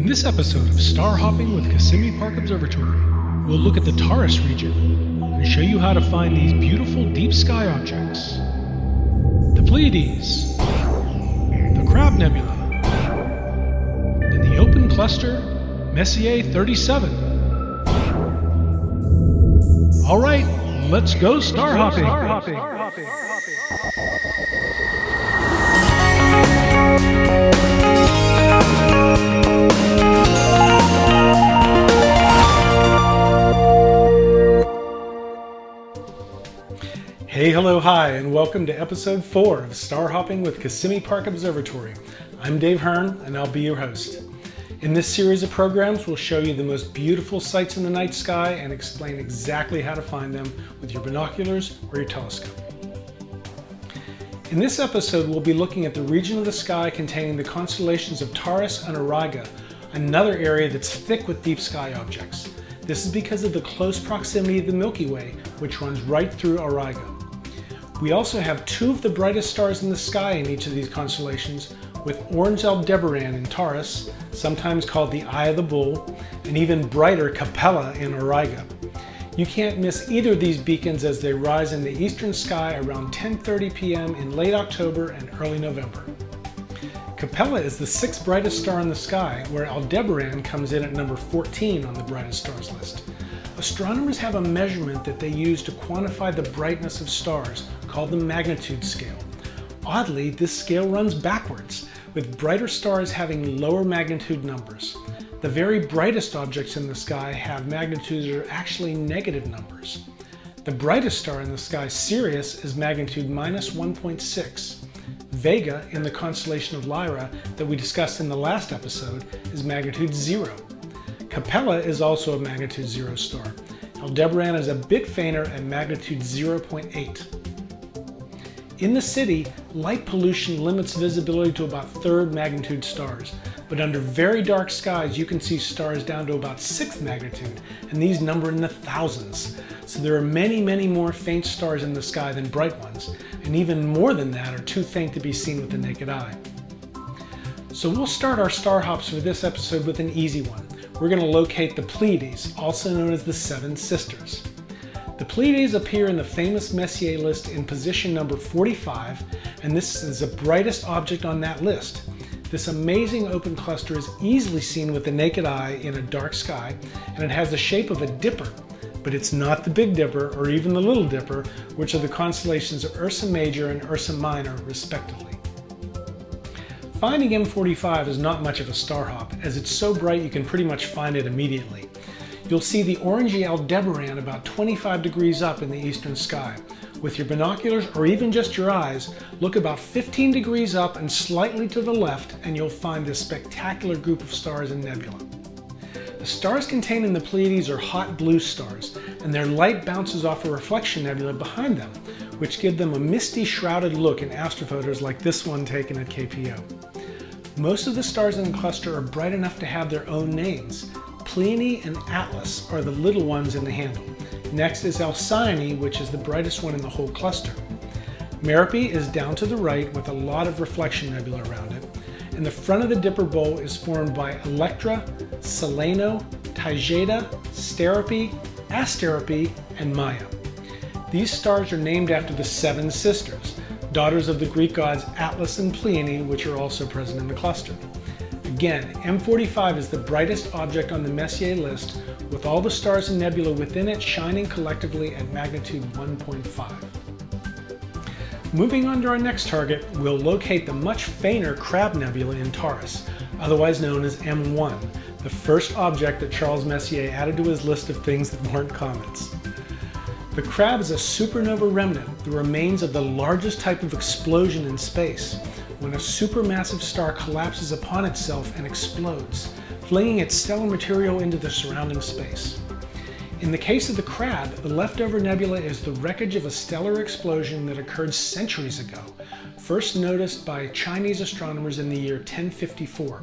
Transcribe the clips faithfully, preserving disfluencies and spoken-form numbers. In this episode of Star Hopping with Kissimmee Park Observatory, we'll look at the Taurus region and show you how to find these beautiful deep sky objects. The Pleiades, the Crab Nebula, and the open cluster Messier thirty-seven. All right, let's go star hopping. Star hopping. Star hopping. Star hopping. Star hopping. Hey, hello, hi, and welcome to episode four of Star Hopping with Kissimmee Park Observatory. I'm Dave Hearn, and I'll be your host. In this series of programs, we'll show you the most beautiful sights in the night sky and explain exactly how to find them with your binoculars or your telescope. In this episode, we'll be looking at the region of the sky containing the constellations of Taurus and Auriga, another area that's thick with deep sky objects. This is because of the close proximity of the Milky Way, which runs right through Auriga. We also have two of the brightest stars in the sky in each of these constellations, with orange Aldebaran in Taurus, sometimes called the Eye of the Bull, and even brighter Capella in Auriga. You can't miss either of these beacons as they rise in the eastern sky around ten thirty p m in late October and early November. Capella is the sixth brightest star in the sky, where Aldebaran comes in at number fourteen on the brightest stars list. Astronomers have a measurement that they use to quantify the brightness of stars, called the magnitude scale. Oddly, this scale runs backwards, with brighter stars having lower magnitude numbers. The very brightest objects in the sky have magnitudes that are actually negative numbers. The brightest star in the sky, Sirius, is magnitude minus one point six. Vega, in the constellation of Lyra that we discussed in the last episode, is magnitude zero. Capella is also a magnitude zero star. Aldebaran is a bit fainter at magnitude zero point eight. In the city, light pollution limits visibility to about third magnitude stars, but under very dark skies you can see stars down to about sixth magnitude, and these number in the thousands. So there are many, many more faint stars in the sky than bright ones, and even more than that are too faint to be seen with the naked eye. So we'll start our star hops for this episode with an easy one. We're going to locate the Pleiades, also known as the Seven Sisters. The Pleiades appear in the famous Messier list in position number forty-five, and this is the brightest object on that list. This amazing open cluster is easily seen with the naked eye in a dark sky, and it has the shape of a dipper, but it's not the Big Dipper or even the Little Dipper, which are the constellations of Ursa Major and Ursa Minor, respectively. Finding M forty-five is not much of a star hop, as it's so bright you can pretty much find it immediately. You'll see the orangey Aldebaran about twenty-five degrees up in the eastern sky. With your binoculars or even just your eyes, look about fifteen degrees up and slightly to the left and you'll find this spectacular group of stars and nebula. The stars contained in the Pleiades are hot blue stars, and their light bounces off a reflection nebula behind them, which give them a misty, shrouded look in astrophotos like this one taken at K P O. Most of the stars in the cluster are bright enough to have their own names. Pleione and Atlas are the little ones in the handle. Next is Alcyone, which is the brightest one in the whole cluster. Merope is down to the right with a lot of reflection nebula around it, and the front of the Dipper Bowl is formed by Electra, Celaeno, Taygeta, Sterope, Asterope, and Maya. These stars are named after the Seven Sisters, daughters of the Greek gods Atlas and Pleione, which are also present in the cluster. Again, M forty-five is the brightest object on the Messier list, with all the stars and nebula within it shining collectively at magnitude one point five. Moving on to our next target, we'll locate the much fainter Crab Nebula in Taurus, otherwise known as M one, the first object that Charles Messier added to his list of things that weren't comets. The Crab is a supernova remnant, the remains of the largest type of explosion in space, when a supermassive star collapses upon itself and explodes, flinging its stellar material into the surrounding space. In the case of the Crab, the leftover nebula is the wreckage of a stellar explosion that occurred centuries ago, first noticed by Chinese astronomers in the year ten fifty-four.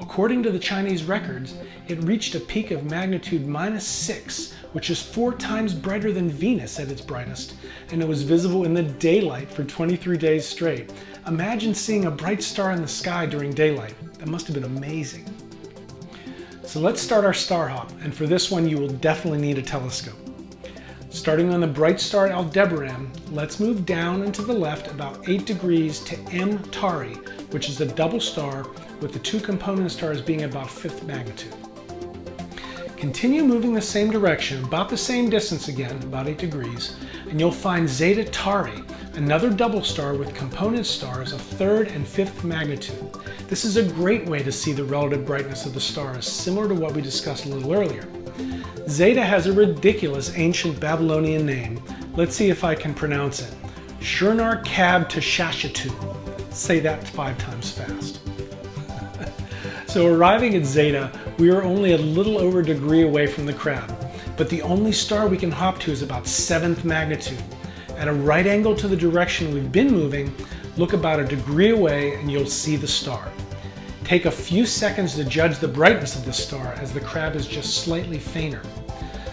According to the Chinese records, it reached a peak of magnitude minus six, which is four times brighter than Venus at its brightest, and it was visible in the daylight for twenty-three days straight. Imagine seeing a bright star in the sky during daylight. That must have been amazing. So let's start our star hop, and for this one you will definitely need a telescope. Starting on the bright star Aldebaran, let's move down and to the left about eight degrees to M tari, which is a double star, with the two component stars being about fifth magnitude. Continue moving the same direction, about the same distance again, about eight degrees, and you'll find Zeta Tauri, another double star with component stars of third and fifth magnitude. This is a great way to see the relative brightness of the stars, similar to what we discussed a little earlier. Zeta has a ridiculous ancient Babylonian name. Let's see if I can pronounce it. Shurnar Kab Tashashatu. Say that five times fast. So arriving at Zeta, we are only a little over a degree away from the crab, but the only star we can hop to is about seventh magnitude. At a right angle to the direction we've been moving, look about a degree away and you'll see the star. Take a few seconds to judge the brightness of the star, as the crab is just slightly fainter.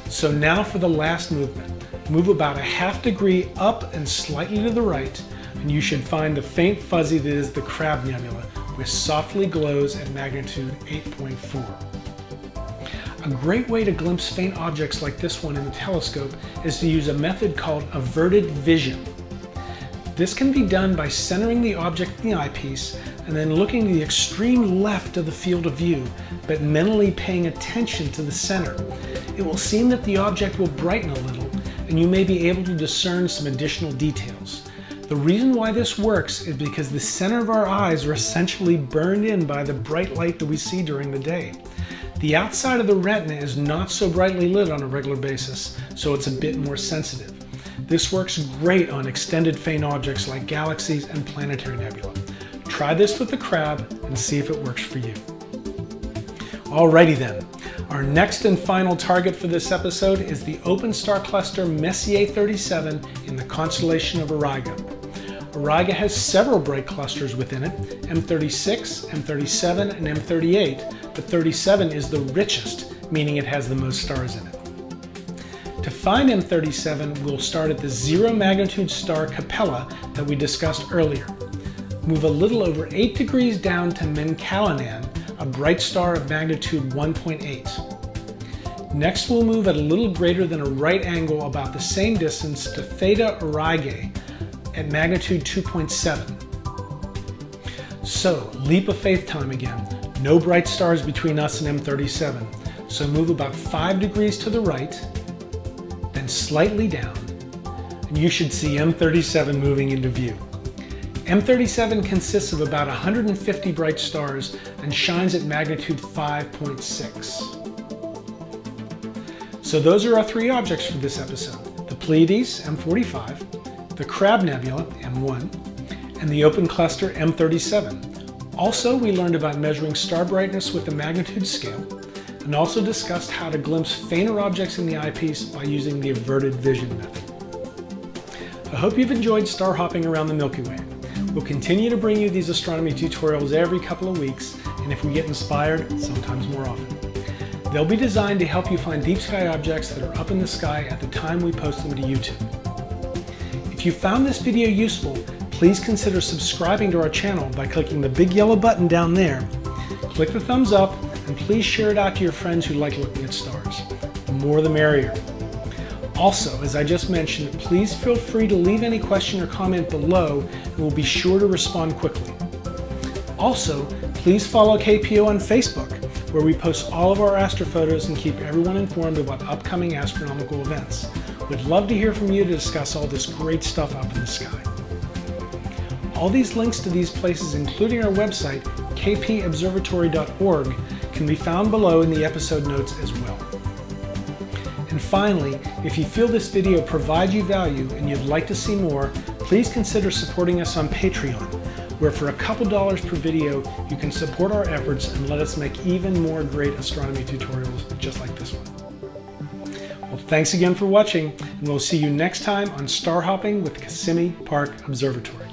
So now for the last movement. Move about a half degree up and slightly to the right, and you should find the faint fuzzy that is the Crab Nebula, which softly glows at magnitude eight point four. A great way to glimpse faint objects like this one in the telescope is to use a method called averted vision. This can be done by centering the object in the eyepiece and then looking to the extreme left of the field of view, but mentally paying attention to the center. It will seem that the object will brighten a little, and you may be able to discern some additional details. The reason why this works is because the center of our eyes are essentially burned in by the bright light that we see during the day. The outside of the retina is not so brightly lit on a regular basis, so it's a bit more sensitive. This works great on extended faint objects like galaxies and planetary nebula. Try this with the crab and see if it works for you. Alrighty then, our next and final target for this episode is the open star cluster Messier thirty-seven in the constellation of Auriga. Auriga has several bright clusters within it, M thirty-six, M thirty-seven, and M thirty-eight, but thirty-seven is the richest, meaning it has the most stars in it. To find M thirty-seven, we'll start at the zero magnitude star Capella that we discussed earlier. Move a little over eight degrees down to Menkalinan, a bright star of magnitude one point eight. Next, we'll move at a little greater than a right angle about the same distance to Theta Auriga, at magnitude two point seven. So, leap of faith time again. No bright stars between us and M thirty-seven. So move about five degrees to the right, then slightly down, and you should see M thirty-seven moving into view. M thirty-seven consists of about one hundred fifty bright stars and shines at magnitude five point six. So those are our three objects for this episode. The Pleiades, M forty-five, the Crab Nebula, M one, and the open cluster, M thirty-seven. Also, we learned about measuring star brightness with the magnitude scale, and also discussed how to glimpse fainter objects in the eyepiece by using the averted vision method. I hope you've enjoyed star hopping around the Milky Way. We'll continue to bring you these astronomy tutorials every couple of weeks, and if we get inspired, sometimes more often. They'll be designed to help you find deep sky objects that are up in the sky at the time we post them to YouTube. If you found this video useful, please consider subscribing to our channel by clicking the big yellow button down there. Click the thumbs up, and please share it out to your friends who like looking at stars. The more the merrier. Also, as I just mentioned, please feel free to leave any question or comment below, and we'll be sure to respond quickly. Also, please follow K P O on Facebook, where we post all of our astrophotos and keep everyone informed about upcoming astronomical events. We'd love to hear from you to discuss all this great stuff up in the sky. All these links to these places, including our website, k p observatory dot org, can be found below in the episode notes as well. And finally, if you feel this video provides you value and you'd like to see more, please consider supporting us on Patreon, where for a couple dollars per video, you can support our efforts and let us make even more great astronomy tutorials just like this one. Well, thanks again for watching, and we'll see you next time on Star Hopping with Kissimmee Park Observatory.